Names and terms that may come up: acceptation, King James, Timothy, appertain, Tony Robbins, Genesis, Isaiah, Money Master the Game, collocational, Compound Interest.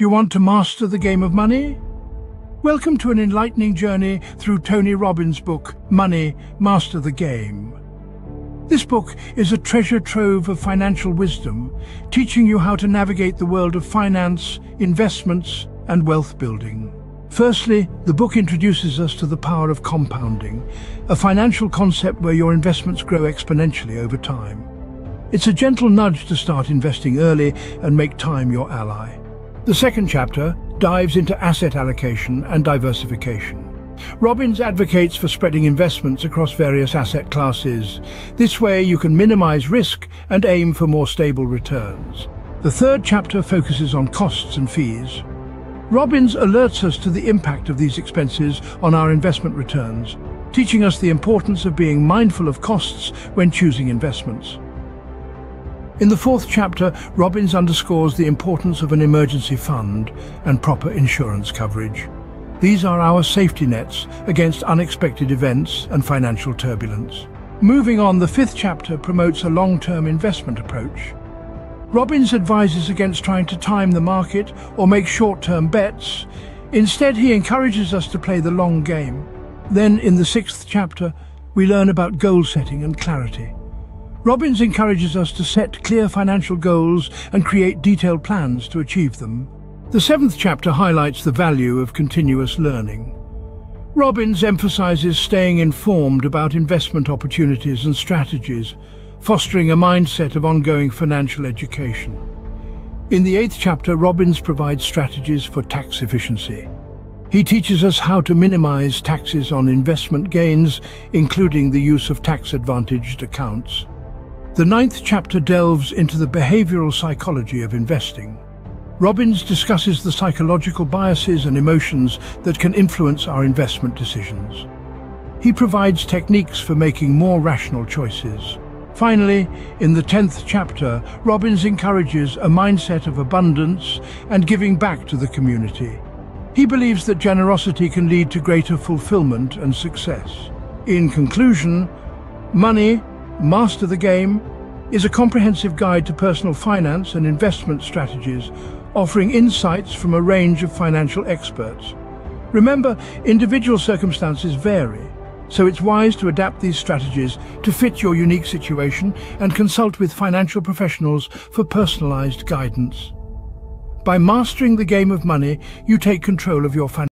Do you want to master the game of money? Welcome to an enlightening journey through Tony Robbins' book, Money Master the Game. This book is a treasure trove of financial wisdom, teaching you how to navigate the world of finance, investments, and wealth building. Firstly, the book introduces us to the power of compounding, a financial concept where your investments grow exponentially over time. It's a gentle nudge to start investing early and make time your ally. The second chapter dives into asset allocation and diversification. Robbins advocates for spreading investments across various asset classes. This way you can minimize risk and aim for more stable returns. The third chapter focuses on costs and fees. Robbins alerts us to the impact of these expenses on our investment returns, teaching us the importance of being mindful of costs when choosing investments. In the fourth chapter, Robbins underscores the importance of an emergency fund and proper insurance coverage. These are our safety nets against unexpected events and financial turbulence. Moving on, the fifth chapter promotes a long-term investment approach. Robbins advises against trying to time the market or make short-term bets. Instead, he encourages us to play the long game. Then, in the sixth chapter, we learn about goal setting and clarity. Robbins encourages us to set clear financial goals and create detailed plans to achieve them. The seventh chapter highlights the value of continuous learning. Robbins emphasizes staying informed about investment opportunities and strategies, fostering a mindset of ongoing financial education. In the eighth chapter, Robbins provides strategies for tax efficiency. He teaches us how to minimize taxes on investment gains, including the use of tax-advantaged accounts. The ninth chapter delves into the behavioral psychology of investing. Robbins discusses the psychological biases and emotions that can influence our investment decisions. He provides techniques for making more rational choices. Finally, in the 10th chapter, Robbins encourages a mindset of abundance and giving back to the community. He believes that generosity can lead to greater fulfillment and success. In conclusion, Money Master the Game is a comprehensive guide to personal finance and investment strategies, offering insights from a range of financial experts. Remember, individual circumstances vary, so it's wise to adapt these strategies to fit your unique situation and consult with financial professionals for personalized guidance. By mastering the game of money, you take control of your financial